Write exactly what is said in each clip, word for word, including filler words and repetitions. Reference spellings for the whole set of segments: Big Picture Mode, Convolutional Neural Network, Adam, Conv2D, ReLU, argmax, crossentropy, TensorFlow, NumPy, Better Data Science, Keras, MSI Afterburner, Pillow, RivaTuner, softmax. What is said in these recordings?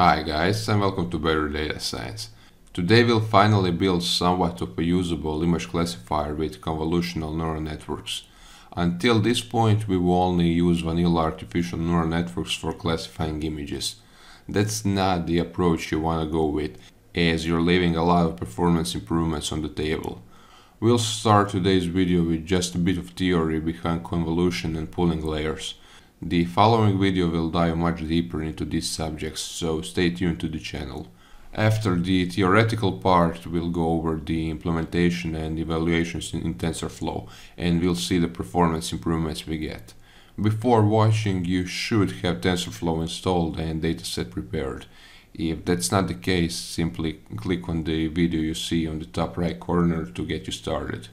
Hi guys, and welcome to Better Data Science. Today we'll finally build somewhat of a usable image classifier with convolutional neural networks. Until this point we will only use vanilla artificial neural networks for classifying images. That's not the approach you want to go with, as you're leaving a lot of performance improvements on the table. We'll start today's video with just a bit of theory behind convolution and pooling layers. The following video will dive much deeper into these subjects, so stay tuned to the channel. After the theoretical part, we'll go over the implementation and evaluations in TensorFlow, and we'll see the performance improvements we get. Before watching, you should have TensorFlow installed and dataset prepared. If that's not the case, simply click on the video you see on the top right corner to get you started.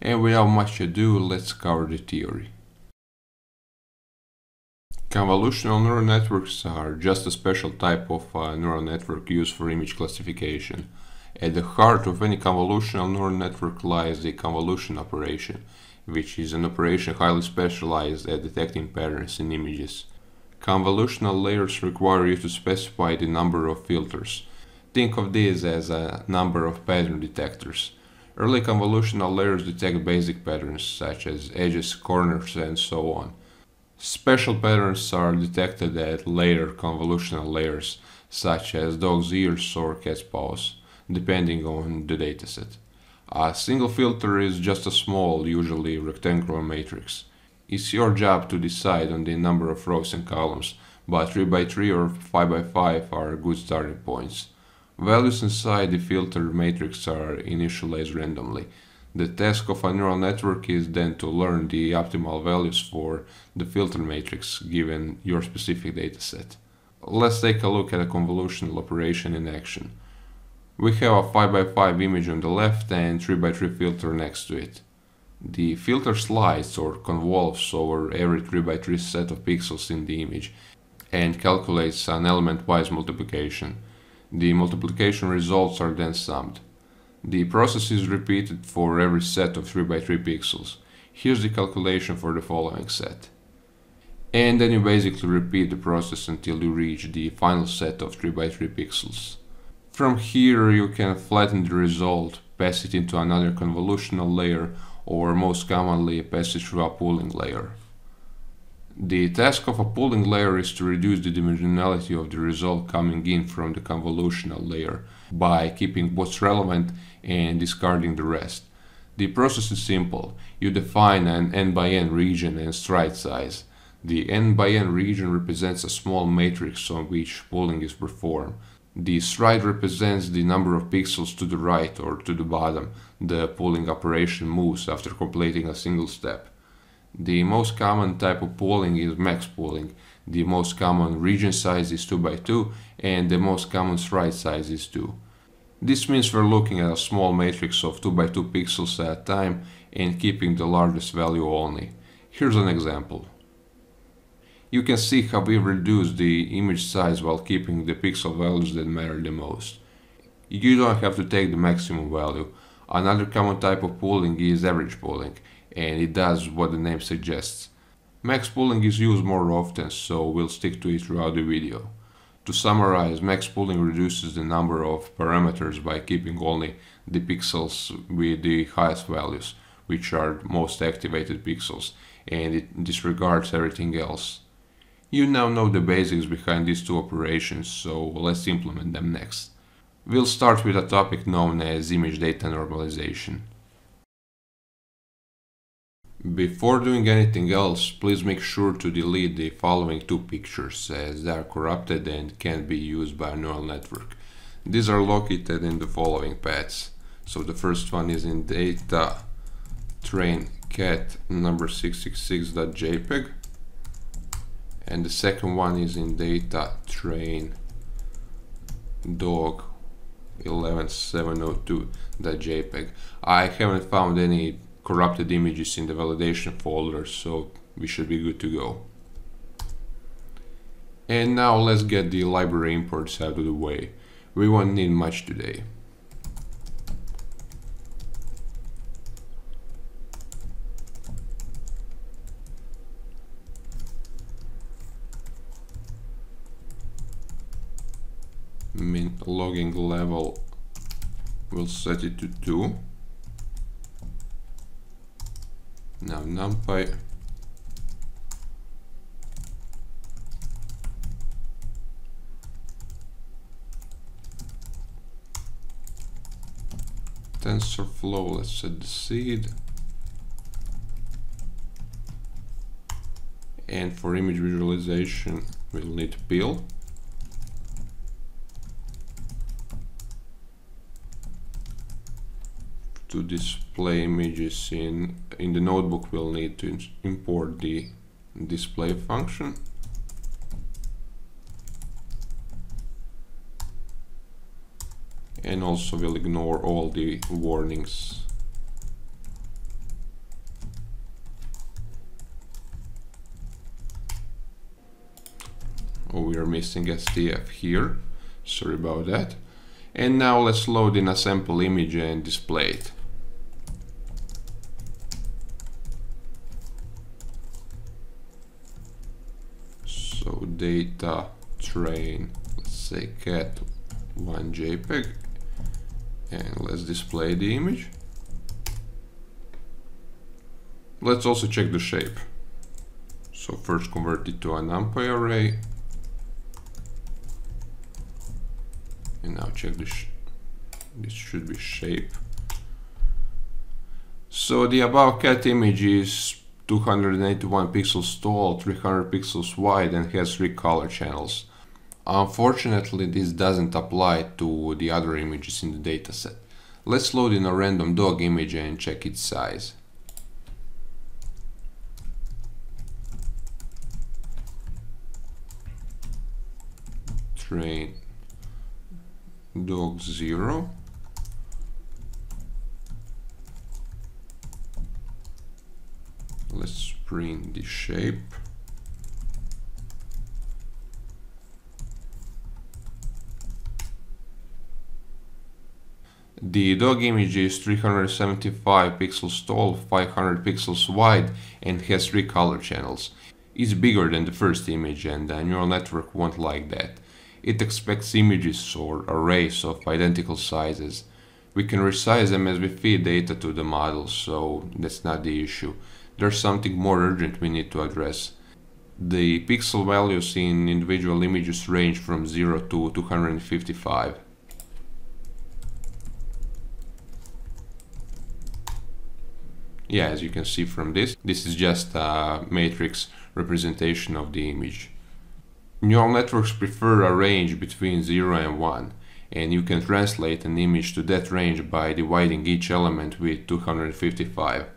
And without much ado, let's cover the theory. Convolutional neural networks are just a special type of uh, neural network used for image classification. At the heart of any convolutional neural network lies the convolution operation, which is an operation highly specialized at detecting patterns in images. Convolutional layers require you to specify the number of filters. Think of these as a number of pattern detectors. Early convolutional layers detect basic patterns such as edges, corners, and so on. Special patterns are detected at later convolutional layers, such as dog's ears or cat's paws, depending on the dataset. A single filter is just a small, usually rectangular matrix. It's your job to decide on the number of rows and columns, but three by three or five by five are good starting points. Values inside the filter matrix are initialized randomly. The task of a neural network is then to learn the optimal values for the filter matrix given your specific dataset. Let's take a look at a convolutional operation in action. We have a five by five image on the left and three by three filter next to it. The filter slides or convolves over every three by three set of pixels in the image and calculates an element-wise multiplication. The multiplication results are then summed. The process is repeated for every set of three by three pixels. Here's the calculation for the following set. And then you basically repeat the process until you reach the final set of three by three pixels. From here you can flatten the result, pass it into another convolutional layer, or most commonly pass it through a pooling layer. The task of a pooling layer is to reduce the dimensionality of the result coming in from the convolutional layer by keeping what's relevant and discarding the rest. The process is simple. You define an n by n region and stride size. The n by n region represents a small matrix on which pooling is performed. The stride represents the number of pixels to the right or to the bottom the pooling operation moves after completing a single step. The most common type of pooling is max pooling. The most common region size is two by two and the most common stride size is two. This means we're looking at a small matrix of two by two pixels at a time and keeping the largest value only. Here's an example. You can see how we reduce the image size while keeping the pixel values that matter the most. You don't have to take the maximum value. Another common type of pooling is average pooling, and it does what the name suggests. Max pooling is used more often, so we'll stick to it throughout the video. To summarize, max pooling reduces the number of parameters by keeping only the pixels with the highest values, which are most activated pixels, and it disregards everything else. You now know the basics behind these two operations, so let's implement them next. We'll start with a topic known as image data normalization. Before doing anything else, please make sure to delete the following two pictures, as they are corrupted and can't be used by a neural network. These are located in the following paths. So the first one is in data train cat number six six six dot jpeg, and the second one is in data train dog one one seven zero two dot jpeg. I haven't found any corrupted images in the validation folder, so we should be good to go. And now let's get the library imports out of the way. We won't need much today. min logging level, we'll set it to two. Now NumPy TensorFlow, let's set the seed. And for image visualization, we'll need Pillow. To display images in, in the notebook, we'll need to import the display function. And also we'll ignore all the warnings. Oh, we are missing S T F here. Sorry about that. And now let's load in a sample image and display it. So data train, let's say cat one JPEG. And let's display the image. Let's also check the shape. So first convert it to a NumPy array. And now check this, sh this should be shape. So the above cat image is two hundred eighty-one pixels tall, three hundred pixels wide, and has three color channels. Unfortunately, this doesn't apply to the other images in the dataset. Let's load in a random dog image and check its size. Train dog zero. Let's print the shape. The dog image is three hundred seventy-five pixels tall, five hundred pixels wide, and has three color channels. It's bigger than the first image, and the neural network won't like that. It expects images or arrays of identical sizes. We can resize them as we feed data to the model, so that's not the issue. There's something more urgent we need to address. The pixel values in individual images range from zero to two hundred fifty-five. Yeah, as you can see from this, this is just a matrix representation of the image. Neural networks prefer a range between zero and one, and you can translate an image to that range by dividing each element with two hundred fifty-five.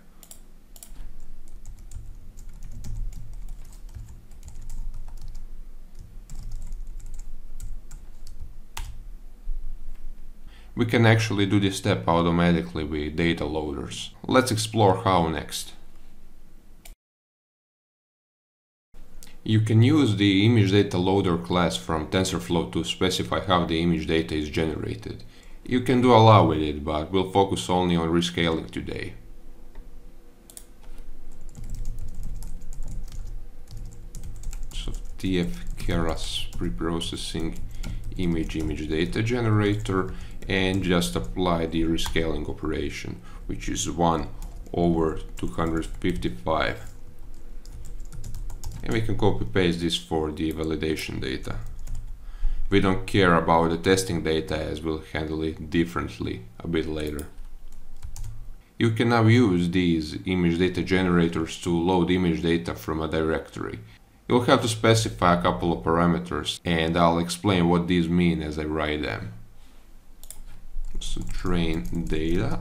We can actually do this step automatically with data loaders. Let's explore how next. You can use the image data loader class from TensorFlow to specify how the image data is generated. You can do a lot with it, but we'll focus only on rescaling today. So T F Keras preprocessing image image data generator, and just apply the rescaling operation, which is one over two hundred fifty-five. And we can copy paste this for the validation data. We don't care about the testing data, as we'll handle it differently a bit later. You can now use these image data generators to load image data from a directory. You'll have to specify a couple of parameters, and I'll explain what these mean as I write them. So train data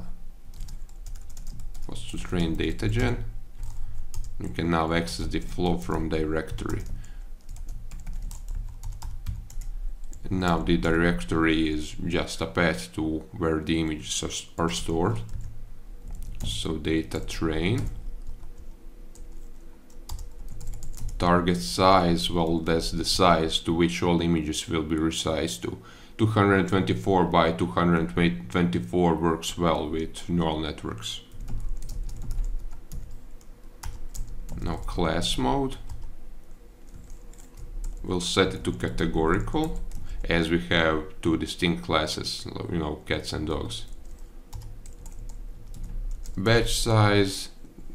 was to train data gen. You can now access the flow from directory. And now the directory is just a path to where the images are, are stored. So data train. Target size, well, that's the size to which all images will be resized to. two hundred twenty-four by two hundred twenty-four works well with neural networks. Now class mode, we'll set it to categorical, as we have two distinct classes, you know, cats and dogs. Batch size,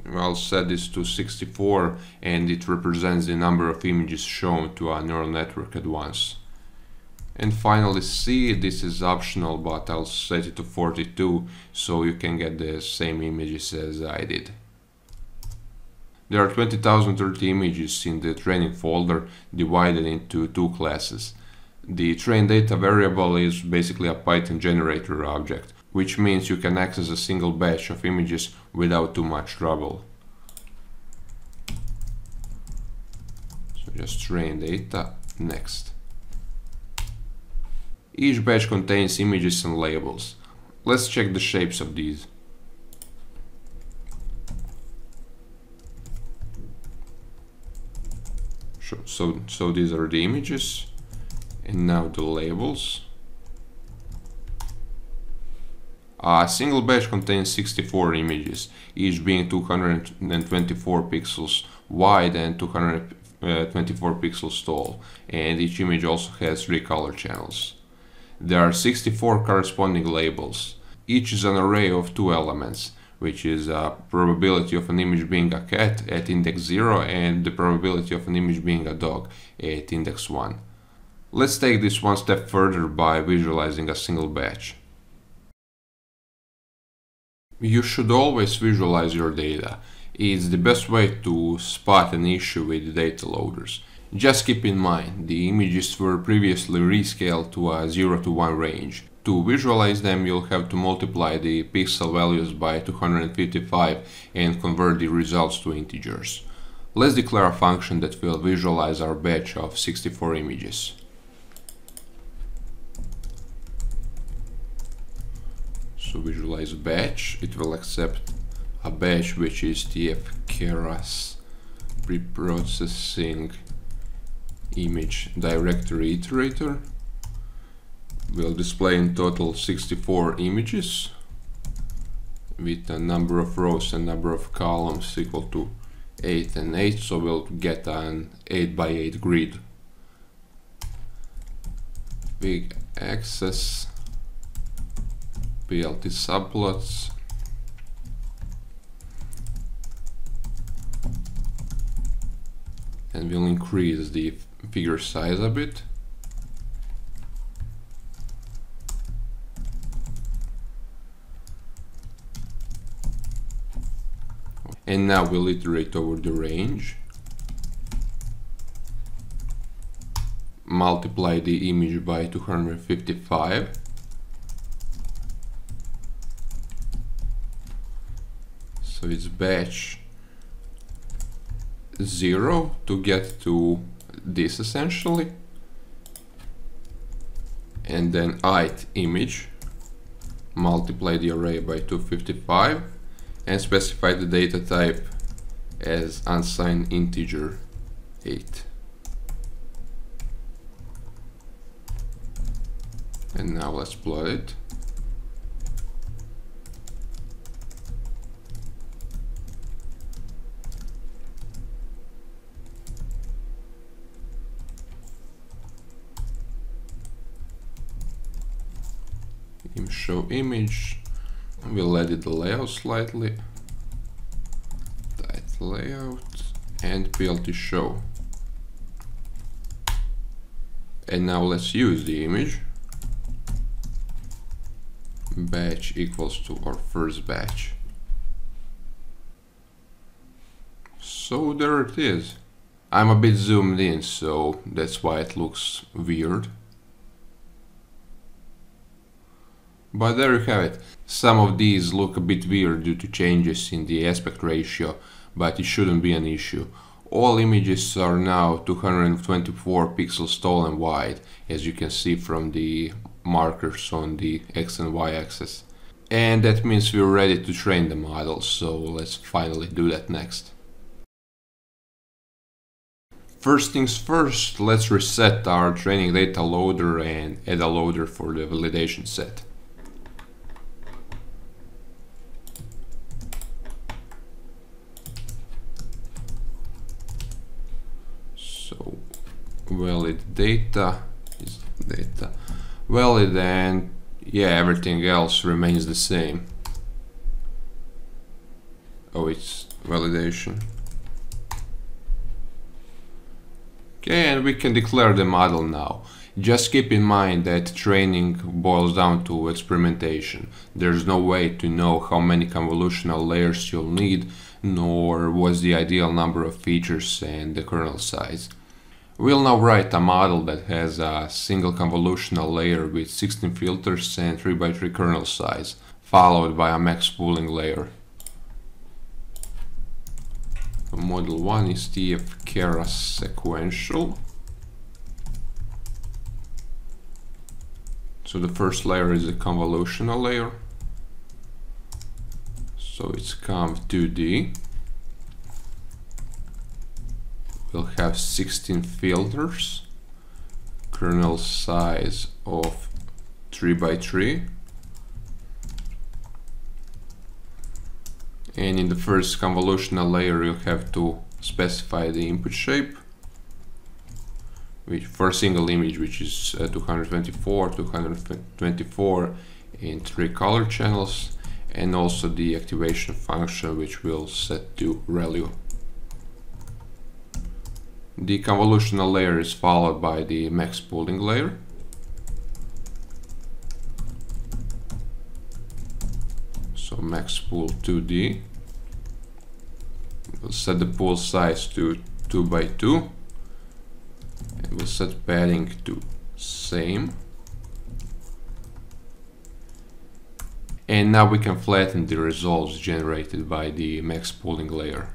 I'll set this to sixty-four, and it represents the number of images shown to our neural network at once. And finally C, this is optional, but I'll set it to forty-two, so you can get the same images as I did. There are twenty thousand thirty images in the training folder, divided into two classes. The train data variable is basically a Python generator object, which means you can access a single batch of images without too much trouble. So just train data, next. Each batch contains images and labels. Let's check the shapes of these. So, so these are the images, and now the labels. A single batch contains sixty-four images, each being two hundred twenty-four pixels wide and two hundred twenty-four pixels tall, and each image also has three color channels. There are sixty-four corresponding labels. Each is an array of two elements, which is a probability of an image being a cat at index zero and the probability of an image being a dog at index one. Let's take this one step further by visualizing a single batch. You should always visualize your data. It's the best way to spot an issue with data loaders. Just keep in mind, the images were previously rescaled to a zero to one range. To visualize them, you'll have to multiply the pixel values by two hundred fifty-five and convert the results to integers. Let's declare a function that will visualize our batch of sixty-four images. So visualize batch, it will accept a batch which is tfkeras preprocessing image directory iterator. We'll display in total sixty-four images with a number of rows and number of columns equal to eight and eight, so we'll get an eight by eight grid. Big access P L T subplots, and we'll increase the figure size a bit. And now we'll iterate over the range, multiply the image by two hundred fifty-five, so it's batch zero to get to this essentially, and then ith image, multiply the array by two hundred fifty-five and specify the data type as unsigned integer eight. And now let's plot it. Show image, we'll edit the layout slightly, tight layout, and P L T show. And now let's use the image. Batch equals to our first batch. So there it is. I'm a bit zoomed in, so that's why it looks weird. But there you have it. Some of these look a bit weird due to changes in the aspect ratio, but it shouldn't be an issue. All images are now two hundred twenty-four pixels tall and wide, as you can see from the markers on the X and Y axis. And that means we're ready to train the model, so let's finally do that next. First things first, let's reset our training data loader and add a loader for the validation set. Valid data is data valid, and yeah, everything else remains the same. Oh, it's validation. Okay, and we can declare the model now. Just keep in mind that training boils down to experimentation. There's no way to know how many convolutional layers you'll need, nor what's the ideal number of features and the kernel size. We'll now write a model that has a single convolutional layer with sixteen filters and three by three kernel size, followed by a max pooling layer. Model one is tfchara sequential. So the first layer is a convolutional layer. So it's conv two D. We'll have sixteen filters, kernel size of three by three. And in the first convolutional layer, you'll have to specify the input shape, which for a single image, which is uh, two hundred twenty-four, two hundred twenty-four in three color channels, and also the activation function, which we'll set to ReLU. The convolutional layer is followed by the max pooling layer. So MaxPool two D. We'll set the pool size to two by two, and we'll set padding to same. And now we can flatten the results generated by the max pooling layer.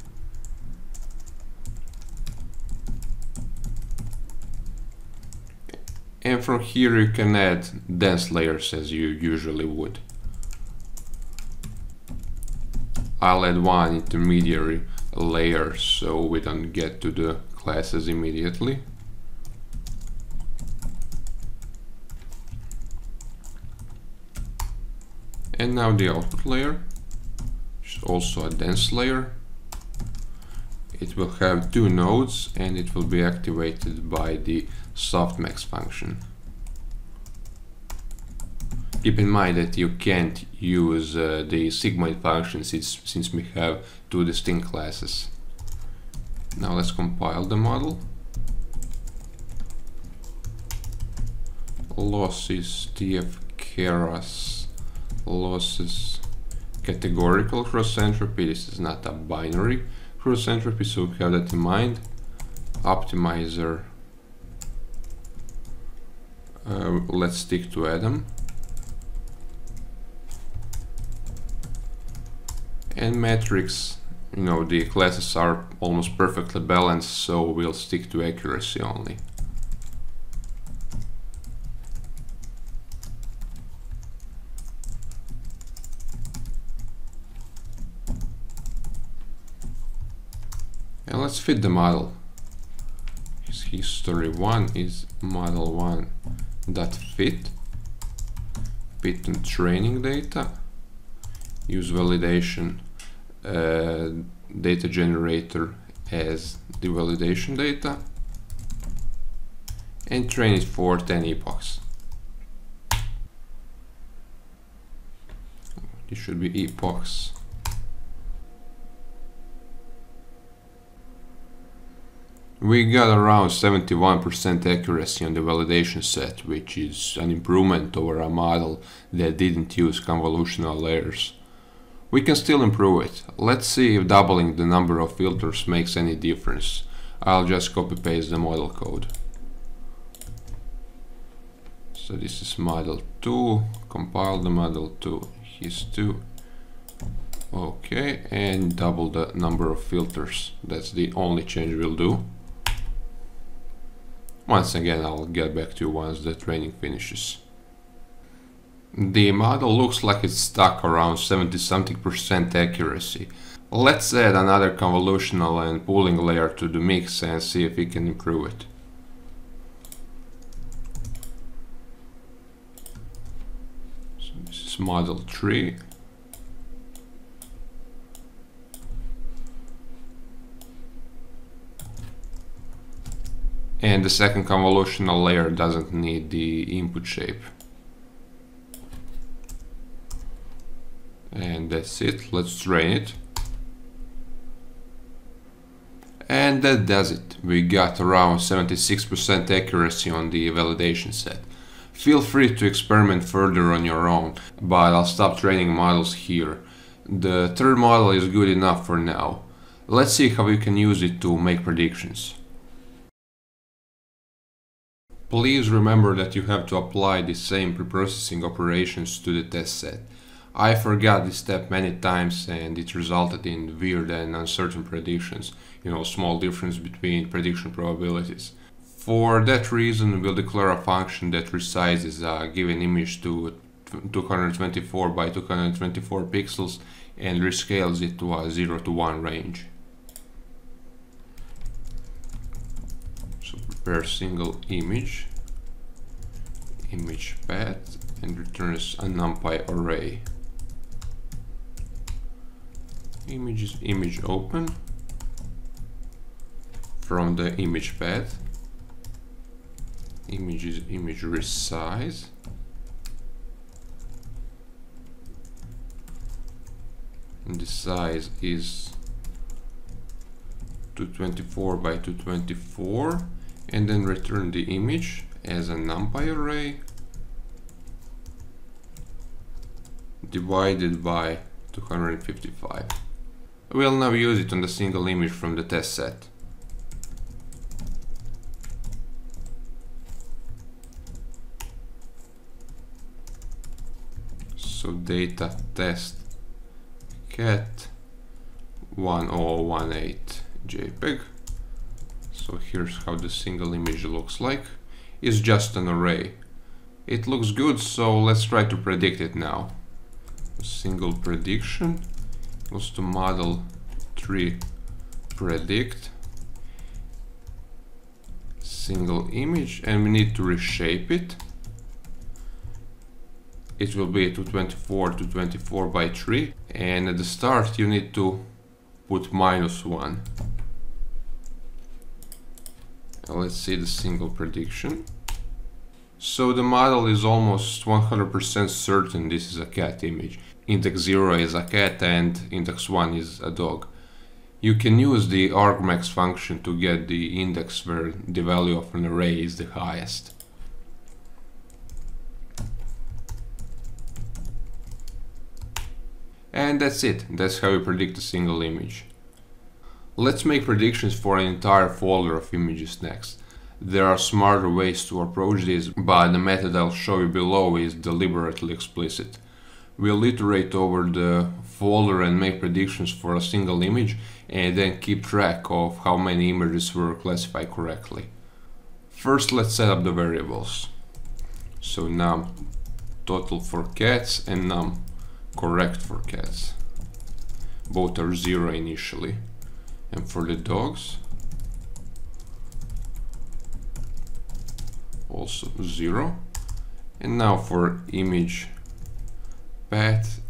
And from here you can add dense layers as you usually would. I'll add one intermediary layer so we don't get to the classes immediately. And now the output layer, which is also a dense layer. It will have two nodes and it will be activated by the softmax function. Keep in mind that you can't use uh, the sigmoid function since, since we have two distinct classes. Now let's compile the model. Losses tfcharas losses categorical crossentropy. This is not a binary crossentropy, so have that in mind. Optimizer. Uh, let's stick to Adam. And metrics, you know, the classes are almost perfectly balanced, so we'll stick to accuracy only. And let's fit the model. History one is model one dot fit, fit on training data, use validation Uh, data generator as the validation data, and train it for ten epochs. It should be epochs. We got around seventy-one percent accuracy on the validation set, which is an improvement over a model that didn't use convolutional layers. We can still improve it. Let's see if doubling the number of filters makes any difference. I'll just copy-paste the model code. So this is model two, compile the model two, his two. Okay, and double the number of filters. That's the only change we'll do. Once again, I'll get back to you once the training finishes. The model looks like it's stuck around seventy something percent accuracy. Let's add another convolutional and pooling layer to the mix and see if we can improve it. So this is model three. and the second convolutional layer doesn't need the input shape. And that's it. Let's train it. And that does it. We got around seventy-six percent accuracy on the validation set. Feel free to experiment further on your own, but I'll stop training models here. The third model is good enough for now. Let's see how we can use it to make predictions. Please remember that you have to apply the same preprocessing operations to the test set. I forgot this step many times and it resulted in weird and uncertain predictions, you know, small difference between prediction probabilities. For that reason, we'll declare a function that resizes a given image to two hundred twenty-four by two hundred twenty-four pixels and rescales it to a zero to one range. So prepare single image, image path, and returns a NumPy array. Images, image open from the image path, images, image resize, and the size is two hundred twenty-four by two hundred twenty-four, and then return the image as a NumPy array divided by two hundred fifty-five. We'll now use it on the single image from the test set. So data test cat ten eighteen JPEG. So here's how the single image looks like. It's just an array. It looks good, so let's try to predict it now. Single prediction was to model tree predict single image, and we need to reshape it. It will be two hundred twenty-four by two hundred twenty-four by three, and at the start you need to put minus one. Now let's see the single prediction. So the model is almost one hundred percent certain this is a cat image. Index zero is a cat and index one is a dog. You can use the argmax function to get the index where the value of an array is the highest. And that's it. That's how you predict a single image. Let's make predictions for an entire folder of images next. There are smarter ways to approach this, but the method I'll show you below is deliberately explicit. We'll iterate over the folder and make predictions for a single image, and then keep track of how many images were classified correctly. First, let's set up the variables. So num total for cats and num correct for cats. Both are zero initially. And for the dogs, also zero. And now for image path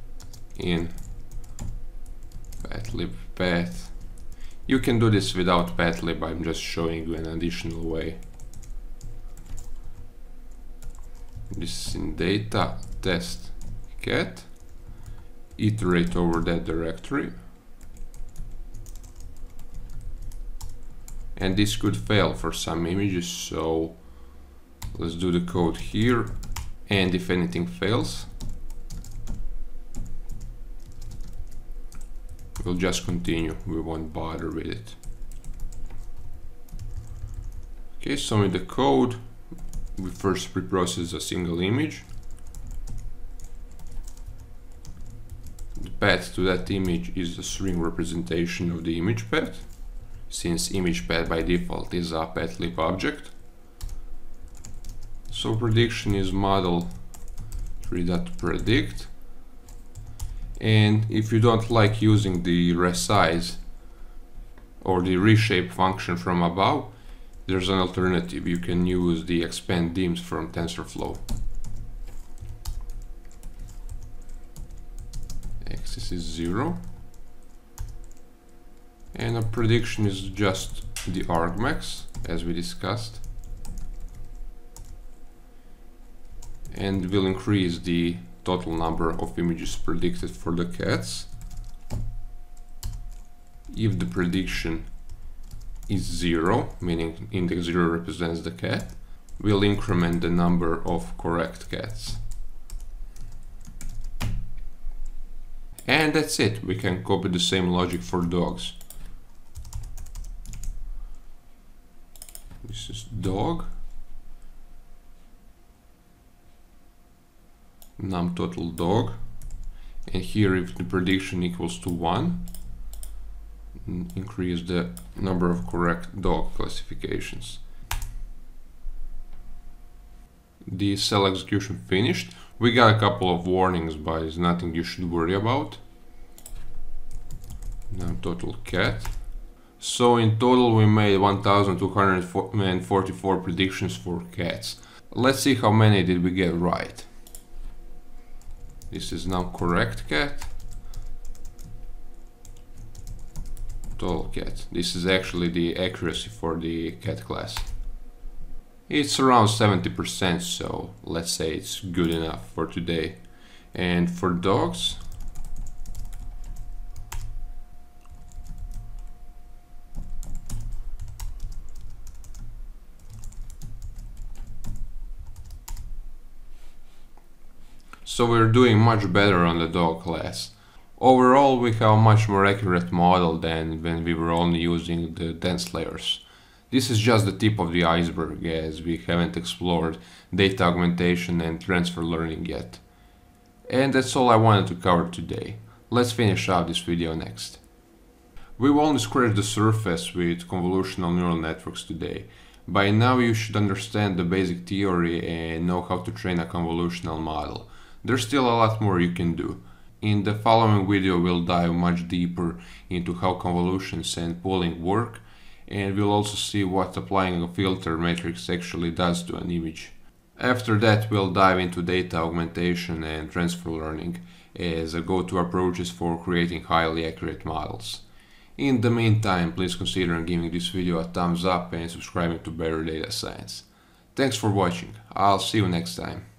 in path lib path. You can do this without path lib, I'm just showing you an additional way. This is in data test cat. Iterate over that directory. And this could fail for some images, so let's do the code here, and if anything fails, we'll just continue, we won't bother with it. Okay, so in the code, we first preprocess a single image. The path to that image is the string representation of the image path, since image path by default is a path lib object. So prediction is model tree.predict, and if you don't like using the resize or the reshape function from above, there's an alternative. You can use the expand dims from TensorFlow. Axis is zero, and a prediction is just the argmax as we discussed. and we'll increase the total number of images predicted for the cats. If the prediction is zero, meaning index zero represents the cat, we'll increment the number of correct cats. And that's it. We can copy the same logic for dogs. This is dog. Num total dog. And here, if the prediction equals to one, increase the number of correct dog classifications. The cell execution finished. We got a couple of warnings, but it's nothing you should worry about. Num total cat. So in total we made one thousand two hundred forty-four predictions for cats. Let's see how many did we get right. This is now correct cat. Total cat. This is actually the accuracy for the cat class. It's around seventy percent, so let's say it's good enough for today. And for dogs, so we're doing much better on the dog class. Overall, we have a much more accurate model than when we were only using the dense layers. This is just the tip of the iceberg, as we haven't explored data augmentation and transfer learning yet. And that's all I wanted to cover today. Let's finish out this video next. We've only scratched the surface with convolutional neural networks today. By now you should understand the basic theory and know how to train a convolutional model. There's still a lot more you can do. In the following video we'll dive much deeper into how convolutions and pooling work, and we'll also see what applying a filter matrix actually does to an image. After that, we'll dive into data augmentation and transfer learning as a go-to approaches for creating highly accurate models. In the meantime, please consider giving this video a thumbs up and subscribing to Better Data Science. Thanks for watching. I'll see you next time.